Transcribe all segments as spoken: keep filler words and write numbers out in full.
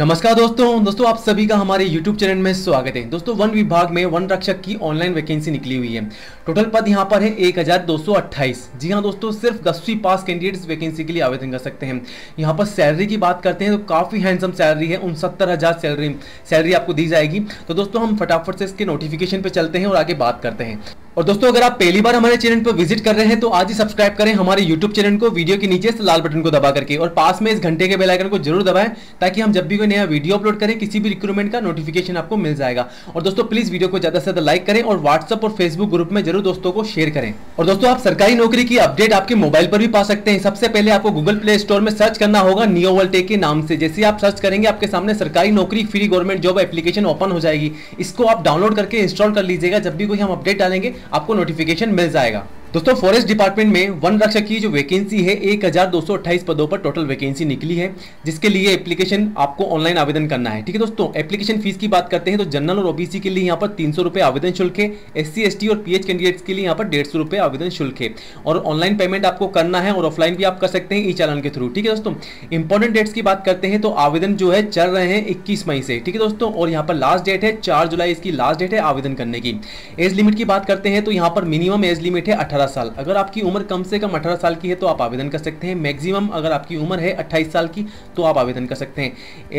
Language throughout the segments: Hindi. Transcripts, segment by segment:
नमस्कार दोस्तों दोस्तों आप सभी का हमारे यूट्यूब चैनल में स्वागत है। दोस्तों वन विभाग में वन रक्षक की ऑनलाइन वैकेंसी निकली हुई है। टोटल पद यहां पर है एक हज़ार दो सौ अट्ठाईस। जी हां दोस्तों, सिर्फ दसवीं पास कैंडिडेट्स वैकेंसी के लिए आवेदन कर सकते हैं। यहां पर सैलरी की बात करते हैं तो काफ़ी हैंडसम सैलरी है, उनसत्तर हज़ार सैलरी सैलरी आपको दी जाएगी। तो दोस्तों हम फटाफट से इसके नोटिफिकेशन पर चलते हैं और आगे बात करते हैं। और दोस्तों अगर आप पहली बार हमारे चैनल पर विजिट कर रहे हैं तो आज ही सब्सक्राइब करें हमारे यूट्यूब चैनल को वीडियो के नीचे से लाल बटन को दबा करके, और पास में इस घंटे के बेल आइकन को जरूर दबाएं ताकि हम जब भी कोई नया वीडियो अपलोड करें किसी भी रिक्रूटमेंट का नोटिफिकेशन आपको मिल जाएगा। और दोस्तों प्लीज वीडियो को ज्यादा से ज्यादा लाइक करें और व्हाट्सअप और फेसबुक ग्रुप में जरूर दोस्तों को शेयर करें। और दोस्तों आप सरकारी नौकरी की अपडेट आपके मोबाइल पर भी पा सकते हैं। सबसे पहले आपको गूगल प्ले स्टोर में सर्च करना होगा नियोवोल्टेक के नाम से। जैसे आप सर्च करेंगे आपके सामने सरकारी नौकरी free government job application open हो जाएगी। इसको आप डाउनलोड करके इंस्टॉल कर लीजिएगा। जब भी कोई हम अपडेट डालेंगे आपको नोटिफिकेशन मिल जाएगा। दोस्तों फॉरेस्ट डिपार्टमेंट में वन रक्षक की जो वैकेंसी है एक हज़ार दो सौ अट्ठाईस पदों पर टोटल वैकेंसी निकली है, जिसके लिए एप्लीकेशन आपको ऑनलाइन आवेदन करना है। ठीक है दोस्तों, एप्लीकेशन फीस की बात करते हैं तो जनरल और ओबीसी के लिए यहाँ पर तीन सौ रुपये आवेदन शुल्क है। एससी एसटी और पीएच कैंडिडेट्स के लिए यहाँ पर डेढ़ सौ रुपये आवेदन शुल्क है। और ऑनलाइन पेमेंट आपको करना है और ऑफलाइन भी आप कर सकते हैं ई चालान के थ्रू। ठीक है दोस्तों, इंपॉर्टेंट डेट्स की बात करते हैं तो आवेदन जो है चल रहे हैं इक्कीस मई से। ठीक है दोस्तों, और यहाँ पर लास्ट डेट है चार जुलाई, इसकी लास्ट डेट है आवेदन करने की। एज लिमिट की बात करते हैं तो यहाँ पर मिनिमम एज लिमिट है अठारह साल। अगर आपकी उम्र कम से कम अठारह साल की है तो आप आवेदन कर सकते हैं। मैक्सिमम अगर आपकी उम्र है अट्ठाईस साल की तो आप आवेदन कर सकते हैं।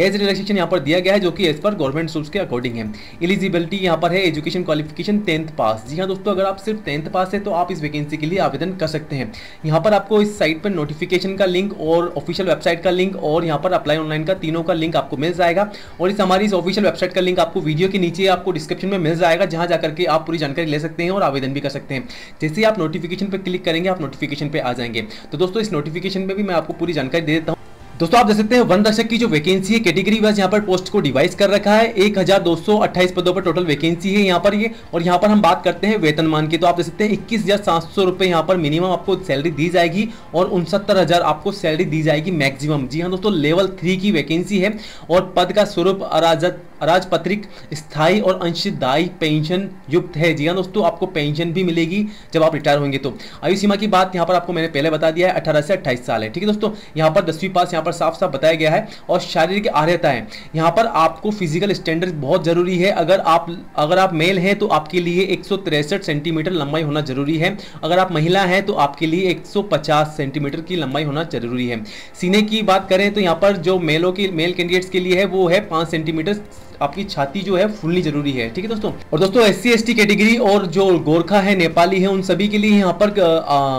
एज रिलैक्सेशन यहां पर दिया गया है जो कि एज पर गवर्नमेंट रूल्स के अकॉर्डिंग है। एलिजिबिलिटी यहां पर है एजुकेशन क्वालिफिकेशन टेंथ पास। जी हां दोस्तों, अगर आप सिर्फ टेंथ पास है तो आप इस वैकेंसी के लिए आवेदन कर सकते हैं। यहां पर आपको इस साइट पर नोटिफिकेशन का लिंक और ऑफिशियल वेबसाइट का लिंक और यहां पर अप्लाई ऑनलाइन का तीनों का लिंक आपको मिल जाएगा। और इस हमारी इस ऑफिशियल वेबसाइट का लिंक आपको वीडियो के नीचे आपको डिस्क्रिप्शन में मिल जाएगा, जहां जाकर के आप पूरी जानकारी ले सकते हैं और आवेदन भी कर सकते हैं। जैसे आप नोटिफिकेशन पे क्लिक करेंगे आप नोटिफिकेशन पे आ जाएंगे। तो दोस्तों इस नोटिफिकेशन पे भी मैं आपको पूरी जानकारी दे देता हूँ। दोस्तों आप देख सकते हैं वन रक्षक की जो वैकेंसी है कैटेगरी वाइज यहाँ पर पोस्ट को डिवाइड कर रखा है। एक हज़ार दो सौ अट्ठाईस पदों पर टोटल वैकेंसी है यहाँ पर ये। और यहाँ पर हम बात करते हैं वेतनमान की तो आप देख सकते हैं इक्कीस हज़ार सात सौ रुपये यहाँ पर मिनिमम आपको सैलरी दी जाएगी और उनसत्तर हज़ार आपको सैलरी दी जाएगी मैक्सिमम। जी हाँ दोस्तों, लेवल थ्री की वैकेंसी है और पद का स्वरूप अराजक अराजपत्रिक स्थायी और अंशदायी पेंशन युक्त है। जी हाँ दोस्तों, आपको पेंशन भी मिलेगी जब आप रिटायर होंगे। तो आयु सीमा की बात यहाँ पर आपको मैंने पहले बता दिया है अठारह से अट्ठाईस साल है। ठीक है दोस्तों, यहाँ पर दसवीं पास यहाँ पर साफ साफ बताया गया है। और शारीरिक आर्यता है यहाँ पर आपको फिजिकल स्टैंडर्ड बहुत जरूरी है। अगर आप अगर आप मेल हैं तो आपके लिए एक सौ तिरसठ सेंटीमीटर लंबाई होना जरूरी है। अगर आप महिला हैं तो आपके लिए एक सौ पचास सेंटीमीटर की लंबाई होना जरूरी है। सीने की बात करें तो यहाँ पर जो मेलों की मेल कैंडिडेट्स के लिए है वो है पाँच सेंटीमीटर आपकी छाती जो है फुलनी जरूरी है। ठीक है दोस्तों, और दोस्तों S C S T category और जो गोरखा है नेपाली है उन सभी के लिए यहाँ पर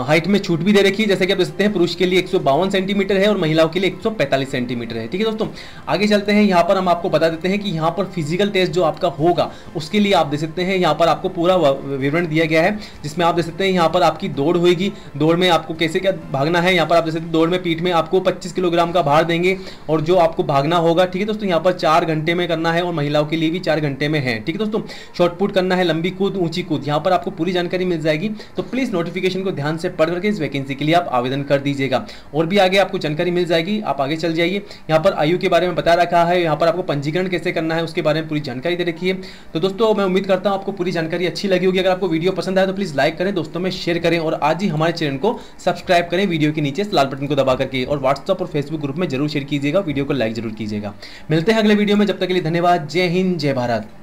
हाइट में छूट भी दे रखी है। जैसे कि आप देख सकते हैं पुरुष के लिए एक सौ बावन सेंटीमीटर है और महिलाओं के लिए एक सौ पैंतालीस सेंटीमीटर है। ठीक है दोस्तों, आगे चलते हैं। यहाँ पर हम आपको बता देते हैं कि यहाँ पर फिजिकल टेस्ट जो आपका होगा उसके लिए आप देख सकते हैं यहाँ पर आपको पूरा विवरण दिया गया है, जिसमें आप देख सकते हैं यहाँ पर आपकी दौड़ होगी। दौड़ में आपको कैसे क्या भागना है यहाँ पर आप देख सकते हैं। दौड़ में पीठ में आपको पच्चीस किलोग्राम का भार देंगे और जो आपको भागना होगा। ठीक है दोस्तों, यहाँ पर चार घंटे में करना है, महिलाओं के लिए भी चार घंटे में है। ठीक है दोस्तों, शॉर्टपुट करना है, लंबी कूद, ऊंची कूद, यहाँ पर आपको पूरी जानकारी मिल जाएगी। तो प्लीज नोटिफिकेशन को ध्यान से पढ़ करके इस वैकेंसी के लिए आप आवेदन कर दीजिएगा और भी आगे आपको जानकारी मिल जाएगी। आप आगे चल जाइए, यहाँ पर आयु के बारे में बता रखा है, यहाँ पर आपको पंजीकरण कैसे करना है उसके बारे में पूरी जानकारी दे रखी है। तो दोस्तों मैं उम्मीद करता हूँ आपको पूरी जानकारी अच्छी लगी होगी। अगर आपको वीडियो पसंद आए तो प्लीज लाइक करें, दोस्तों में शेयर करें और आज ही हमारे चैनल को सब्सक्राइब करें वीडियो के नीचे लाल बटन को दबा करके, और व्हाट्सअप और फेसबुक ग्रुप में जरूर शेयर कीजिएगा, वीडियो को लाइक जरूर कीजिएगा। मिलते हैं अगले वीडियो में, जब तक के लिए धन्यवाद। जय हिंद, जय भारत।